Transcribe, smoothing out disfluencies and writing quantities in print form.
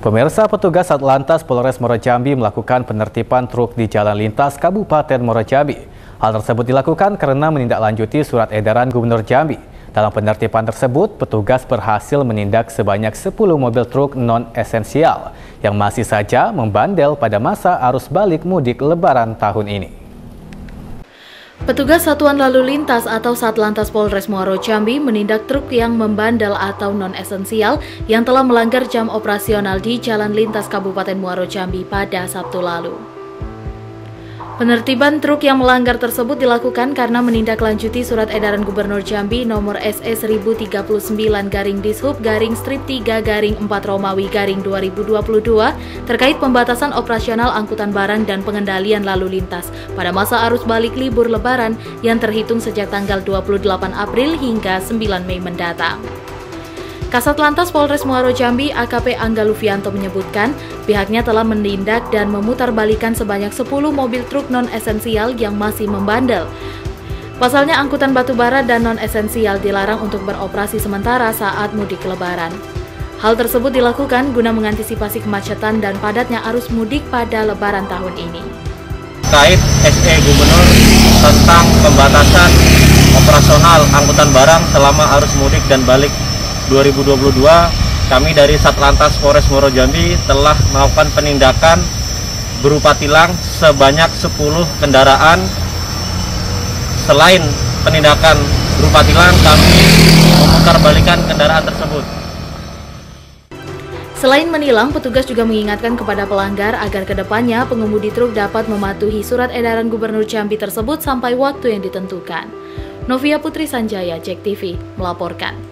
Pemirsa, petugas Satlantas Polres Muaro Jambi melakukan penertiban truk di jalan lintas Kabupaten Muaro Jambi. Hal tersebut dilakukan karena menindaklanjuti surat edaran Gubernur Jambi. Dalam penertiban tersebut, petugas berhasil menindak sebanyak 10 mobil truk non-esensial yang masih saja membandel pada masa arus balik mudik Lebaran tahun ini. Petugas Satuan Lalu Lintas atau Satlantas Polres Muaro Jambi menindak truk yang membandel atau non-esensial yang telah melanggar jam operasional di Jalan Lintas Kabupaten Muaro Jambi pada Sabtu lalu. Penertiban truk yang melanggar tersebut dilakukan karena menindaklanjuti Surat Edaran Gubernur Jambi nomor SE 1039/Dishub-Strip 3/4RW/2022 terkait pembatasan operasional angkutan barang dan pengendalian lalu lintas pada masa arus balik libur Lebaran yang terhitung sejak tanggal 28 April hingga 9 Mei mendatang. Kasat Lantas Polres Muaro Jambi AKP Angga Lufianto menyebutkan pihaknya telah menindak dan memutarbalikan sebanyak 10 mobil truk non-esensial yang masih membandel. Pasalnya angkutan batubara dan non-esensial dilarang untuk beroperasi sementara saat mudik Lebaran. Hal tersebut dilakukan guna mengantisipasi kemacetan dan padatnya arus mudik pada Lebaran tahun ini. Terkait SE Gubernur tentang pembatasan operasional angkutan barang selama arus mudik dan balik 2022, kami dari Satlantas Polres Muaro Jambi telah melakukan penindakan berupa tilang sebanyak 10 kendaraan. Selain penindakan berupa tilang, kami memutarbalikan kendaraan tersebut. Selain menilang, petugas juga mengingatkan kepada pelanggar agar kedepannya pengemudi truk dapat mematuhi surat edaran Gubernur Jambi tersebut sampai waktu yang ditentukan. Novia Putri Sanjaya, JEKTV, melaporkan.